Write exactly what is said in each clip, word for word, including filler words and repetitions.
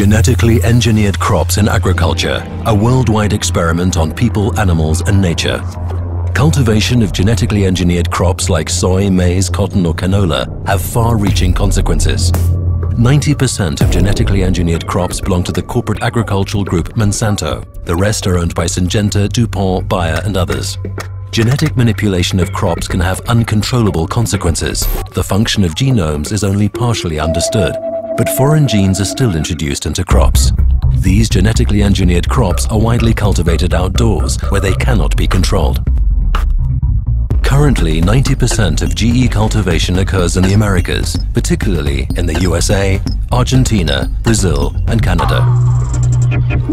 Genetically engineered crops in agriculture, a worldwide experiment on people, animals, and nature. Cultivation of genetically engineered crops like soy, maize, cotton, or canola have far-reaching consequences. ninety percent of genetically engineered crops belong to the corporate agricultural group Monsanto. The rest are owned by Syngenta, DuPont, Bayer, and others. Genetic manipulation of crops can have uncontrollable consequences. The function of genomes is only partially understood, but foreign genes are still introduced into crops. These genetically engineered crops are widely cultivated outdoors, where they cannot be controlled. Currently, ninety percent of G E cultivation occurs in the Americas, particularly in the U S A, Argentina, Brazil, and Canada.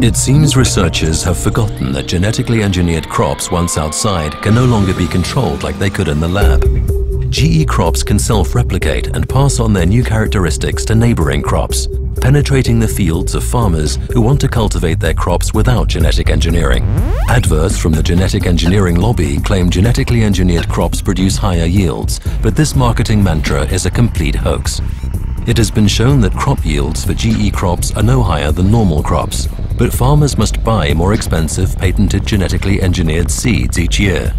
It seems researchers have forgotten that genetically engineered crops once outside can no longer be controlled like they could in the lab. G E crops can self-replicate and pass on their new characteristics to neighboring crops, penetrating the fields of farmers who want to cultivate their crops without genetic engineering. Adverts from the genetic engineering lobby claim genetically engineered crops produce higher yields, but this marketing mantra is a complete hoax. It has been shown that crop yields for G E crops are no higher than normal crops, but farmers must buy more expensive patented genetically engineered seeds each year.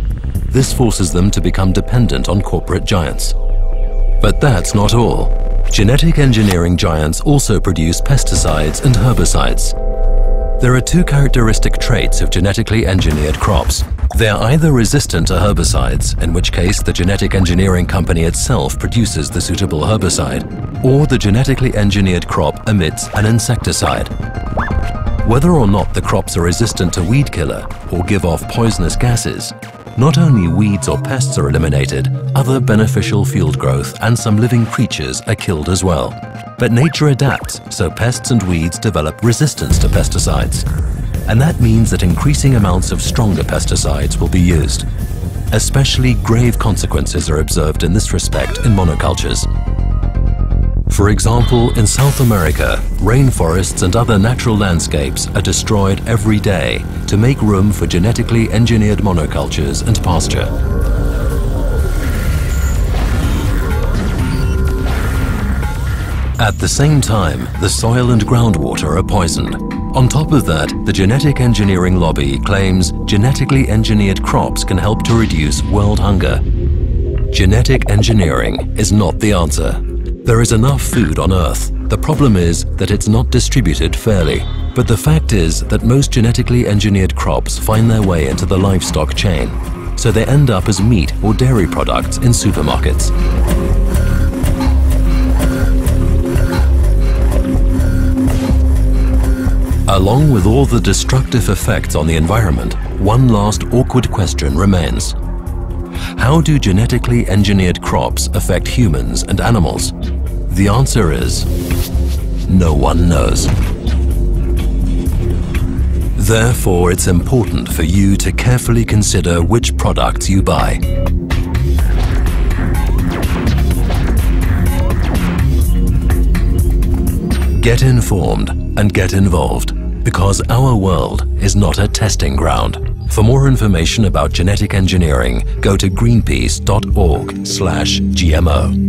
This forces them to become dependent on corporate giants. But that's not all. Genetic engineering giants also produce pesticides and herbicides. There are two characteristic traits of genetically engineered crops. They are either resistant to herbicides, in which case the genetic engineering company itself produces the suitable herbicide, or the genetically engineered crop emits an insecticide. Whether or not the crops are resistant to weed killer or give off poisonous gases, not only weeds or pests are eliminated, other beneficial field growth and some living creatures are killed as well. But nature adapts, so pests and weeds develop resistance to pesticides. And that means that increasing amounts of stronger pesticides will be used. Especially grave consequences are observed in this respect in monocultures. For example, in South America, rainforests and other natural landscapes are destroyed every day to make room for genetically engineered monocultures and pasture. At the same time, the soil and groundwater are poisoned. On top of that, the genetic engineering lobby claims genetically engineered crops can help to reduce world hunger. Genetic engineering is not the answer. There is enough food on Earth. The problem is that it's not distributed fairly. But the fact is that most genetically engineered crops find their way into the livestock chain, so they end up as meat or dairy products in supermarkets. Along with all the destructive effects on the environment, one last awkward question remains. How do genetically engineered crops affect humans and animals? The answer is, no one knows. Therefore, it's important for you to carefully consider which products you buy. Get informed and get involved, because our world is not a testing ground. For more information about genetic engineering, go to greenpeace dot org slash G M O.